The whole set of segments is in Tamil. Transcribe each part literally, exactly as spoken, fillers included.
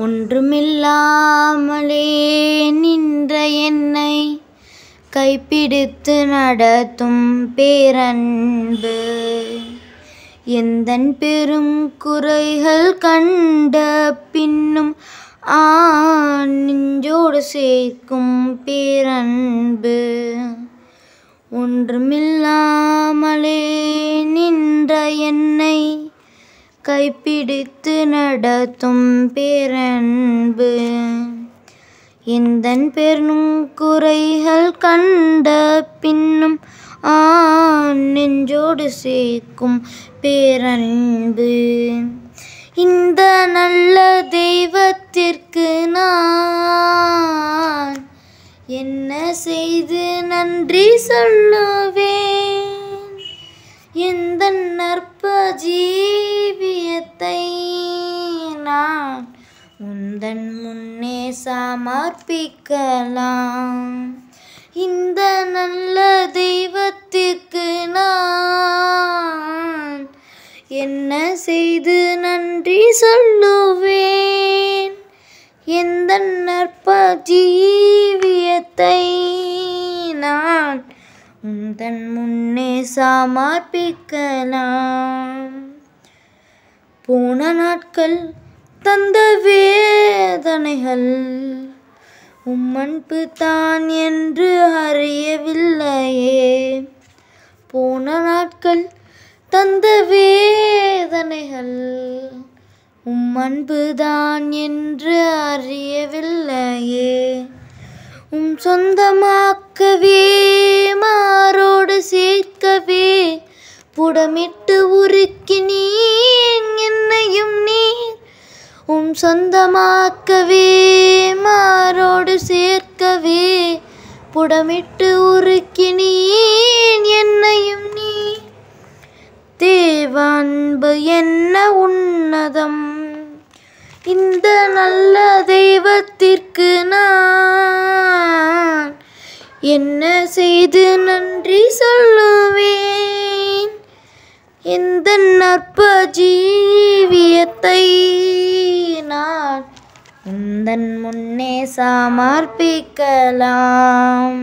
ஒன்றுமில்லாமலே நின்ற என்னை கைப்பிடித்து நடத்தும் பேரன்பு எந்தன் பெரும் குறைகள் கண்ட பின்னும் ஆன் நெஞ்சோடு சேர்க்கும் பேரன்பு ஒன்றுமில்லாமலே நின்ற என்னை கைப்பிடித்து நடத்தும் பேரன்பு எந்தன் பெரும் குறைகள் கண்ட பின்னும் ஆன் நெஞ்சோடு சேர்க்கும் பேரன்பு இந்த நல்ல தெய்வத்திற்கு நான் என்ன செய்து நன்றி சொல்லுவேன் இந்த நற்ப ஜீவியத்தை நான் உந்தன் முன்னே சமர்ப்பிக்கலாம் இந்த நல்ல தெய்வத்திற்கு நான் என்ன செய்து நன்றி சொல்லுவேன் எந்த நற்ப ஜீவியத்தை நான் உந்தன் முன்னே சமர்ப்பிக்கலாம் போன நாட்கள் தந்த வேதனைகள் உம்மன்பு தான் என்று அறியவில்லையே போன நாட்கள் தந்த வேதனைகள் உம் அன்புதான் என்று அறியவில்லையே உம் சொந்தமாக்கவே மாரோடு சேர்க்கவே புடமிட்டு உருக்கி நீர் என்னையும் நீர் உம் சொந்தமாக்கவே மாரோடு சேர்க்கவே புடமிட்டு உருக்கி நீர் என்னையும் நீர் தேவான்பு என்ன உன்னதம் இந்த நல்ல தெய்வத்திற்கு நான் என்ன செய்து நன்றி சொல்லுவேன் இந்த நற்ப ஜீவியத்தை நான் உந்தன் முன்னே சமர்ப்பிக்கலாம்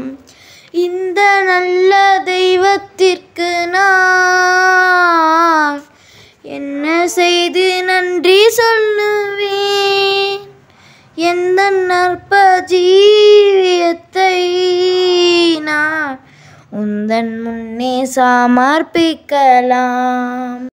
இந்த நல்ல தெய்வத்திற்கு நான் என்ன செய்து நன்றி சொல்லுவேன் எந்த நற்ப ஜீவியத்தை நான் உந்தன் முன்னே சமர்ப்பிக்கலாம்.